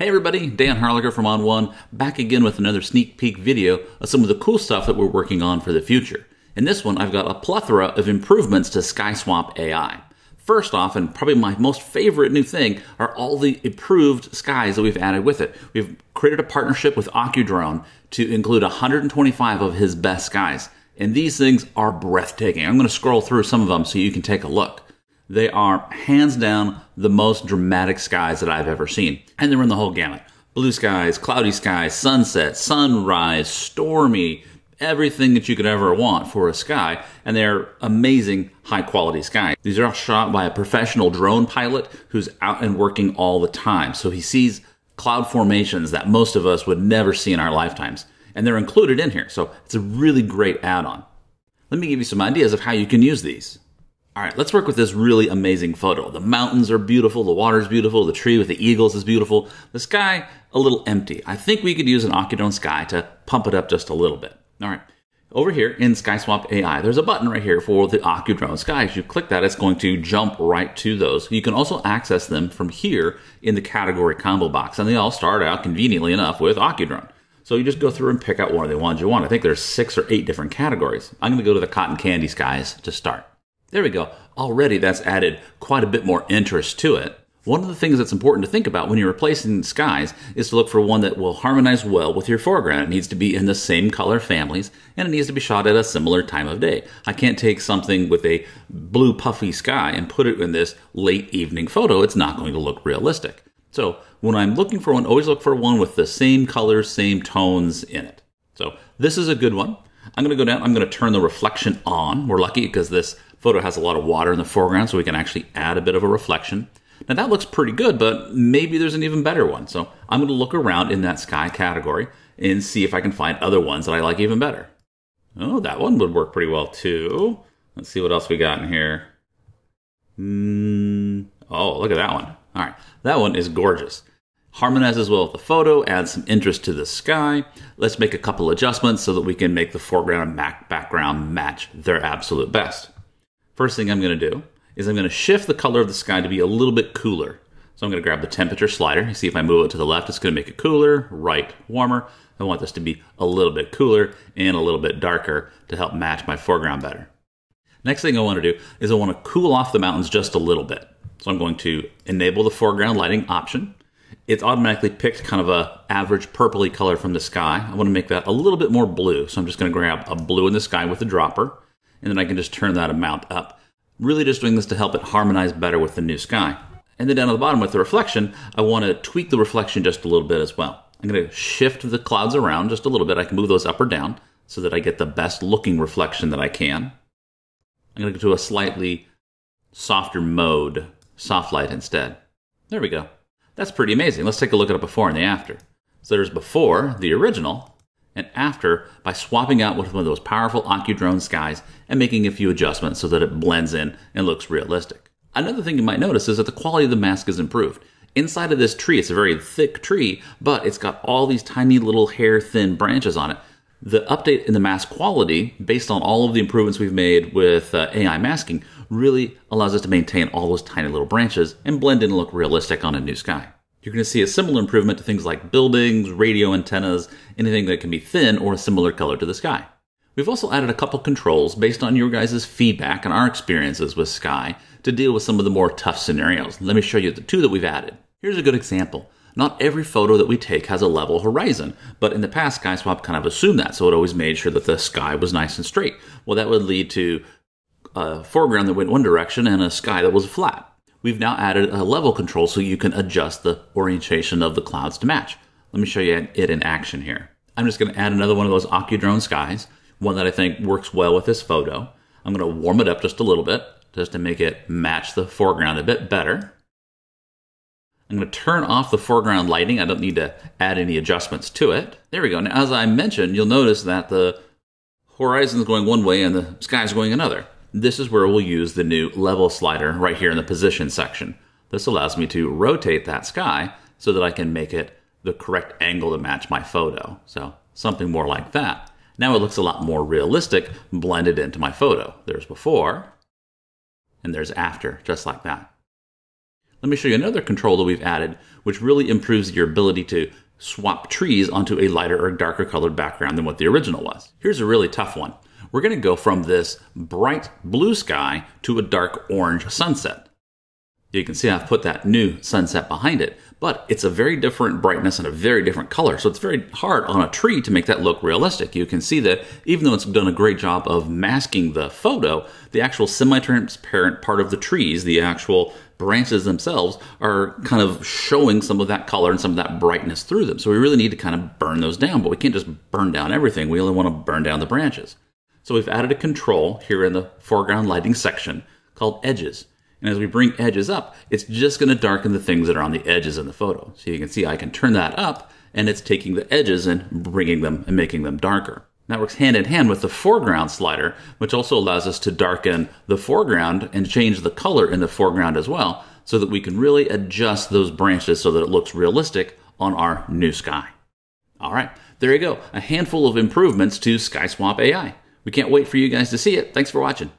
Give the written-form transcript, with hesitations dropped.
Hey everybody, Dan Harlicker from ON1, back again with another sneak peek video of some of the cool stuff that we're working on for the future. In this one, I've got a plethora of improvements to Sky Swap AI. First off, and probably my most favorite new thing, are all the improved skies that we've added with it. We've created a partnership with OcuDrone to include 125 of his best skies, and these things are breathtaking. I'm going to scroll through some of them so you can take a look. They are hands down the most dramatic skies that I've ever seen. And they're in the whole gamut. Blue skies, cloudy skies, sunset, sunrise, stormy, everything that you could ever want for a sky. And they're amazing high quality skies. These are all shot by a professional drone pilot who's out and working all the time. So he sees cloud formations that most of us would never see in our lifetimes. And they're included in here. So it's a really great add-on. Let me give you some ideas of how you can use these. All right, let's work with this really amazing photo. The mountains are beautiful, the water's beautiful, the tree with the eagles is beautiful, the sky a little empty. I think we could use an OcuDrone sky to pump it up just a little bit. All right, over here in Sky Swap AI, there's a button right here for the OcuDrone sky. If you click that, it's going to jump right to those. You can also access them from here in the category combo box, and they all start out conveniently enough with OcuDrone. So you just go through and pick out one of the ones you want. I think there's 6 or 8 different categories. I'm gonna go to the cotton candy skies to start. There we go. Already that's added quite a bit more interest to it. One of the things that's important to think about when you're replacing skies is to look for one that will harmonize well with your foreground. It needs to be in the same color families, and it needs to be shot at a similar time of day. I can't take something with a blue puffy sky and put it in this late evening photo. It's not going to look realistic. So when I'm looking for one, always look for one with the same colors, same tones in it. So this is a good one. I'm going to go down, I'm going to turn the reflection on. We're lucky because this photo has a lot of water in the foreground, so we can actually add a bit of a reflection. Now that looks pretty good, but maybe there's an even better one. So I'm going to look around in that sky category and see if I can find other ones that I like even better. Oh, that one would work pretty well too. Let's see what else we got in here. Oh, look at that one. All right, that one is gorgeous. Harmonizes well with the photo, adds some interest to the sky. Let's make a couple adjustments so that we can make the foreground and background match their absolute best. First thing I'm going to do is I'm going to shift the color of the sky to be a little bit cooler. So I'm going to grab the temperature slider. You see if I move it to the left, it's going to make it cooler, right, warmer. I want this to be a little bit cooler and a little bit darker to help match my foreground better. Next thing I want to do is I want to cool off the mountains just a little bit. So I'm going to enable the foreground lighting option. It's automatically picked kind of a average purpley color from the sky. I want to make that a little bit more blue. So I'm just going to grab a blue in the sky with the dropper, and then I can just turn that amount up. Really just doing this to help it harmonize better with the new sky. And then down at the bottom with the reflection, I want to tweak the reflection just a little bit as well. I'm going to shift the clouds around just a little bit. I can move those up or down so that I get the best looking reflection that I can. I'm going to go to a slightly softer mode, soft light instead. There we go. That's pretty amazing. Let's take a look at it before and the after. So there's before, the original, and after by swapping out with one of those powerful OcuDrone skies and making a few adjustments so that it blends in and looks realistic. Another thing you might notice is that the quality of the mask is improved. Inside of this tree, it's a very thick tree, but it's got all these tiny little hair-thin branches on it. The update in the mask quality, based on all of the improvements we've made with AI masking, really allows us to maintain all those tiny little branches and blend in and look realistic on a new sky. You're going to see a similar improvement to things like buildings, radio antennas, anything that can be thin or a similar color to the sky. We've also added a couple controls based on your guys' feedback and our experiences with sky to deal with some of the more tough scenarios. Let me show you the two that we've added. Here's a good example. Not every photo that we take has a level horizon, but in the past, Sky Swap kind of assumed that, so it always made sure that the sky was nice and straight. Well, that would lead to a foreground that went one direction and a sky that was flat. We've now added a level control so you can adjust the orientation of the clouds to match. Let me show you it in action here. I'm just going to add another one of those OcuDrone skies, one that I think works well with this photo. I'm going to warm it up just a little bit, just to make it match the foreground a bit better. I'm going to turn off the foreground lighting. I don't need to add any adjustments to it. There we go. Now, as I mentioned, you'll notice that the horizon is going one way and the sky is going another. This is where we'll use the new level slider right here in the position section. This allows me to rotate that sky so that I can make it the correct angle to match my photo. So something more like that. Now it looks a lot more realistic blended into my photo. There's before and there's after, just like that. Let me show you another control that we've added, which really improves your ability to swap trees onto a lighter or darker colored background than what the original was. Here's a really tough one. We're going to go from this bright blue sky to a dark orange sunset. You can see I've put that new sunset behind it, but it's a very different brightness and a very different color. So it's very hard on a tree to make that look realistic. You can see that even though it's done a great job of masking the photo, the actual semi-transparent part of the trees, the actual branches themselves, are kind of showing some of that color and some of that brightness through them. So we really need to kind of burn those down, but we can't just burn down everything. We only want to burn down the branches. So we've added a control here in the foreground lighting section called edges. And as we bring edges up, it's just going to darken the things that are on the edges in the photo. So you can see I can turn that up and it's taking the edges and bringing them and making them darker. That works hand in hand with the foreground slider, which also allows us to darken the foreground and change the color in the foreground as well, so that we can really adjust those branches so that it looks realistic on our new sky. All right, there you go. A handful of improvements to Sky Swap AI. We can't wait for you guys to see it. Thanks for watching.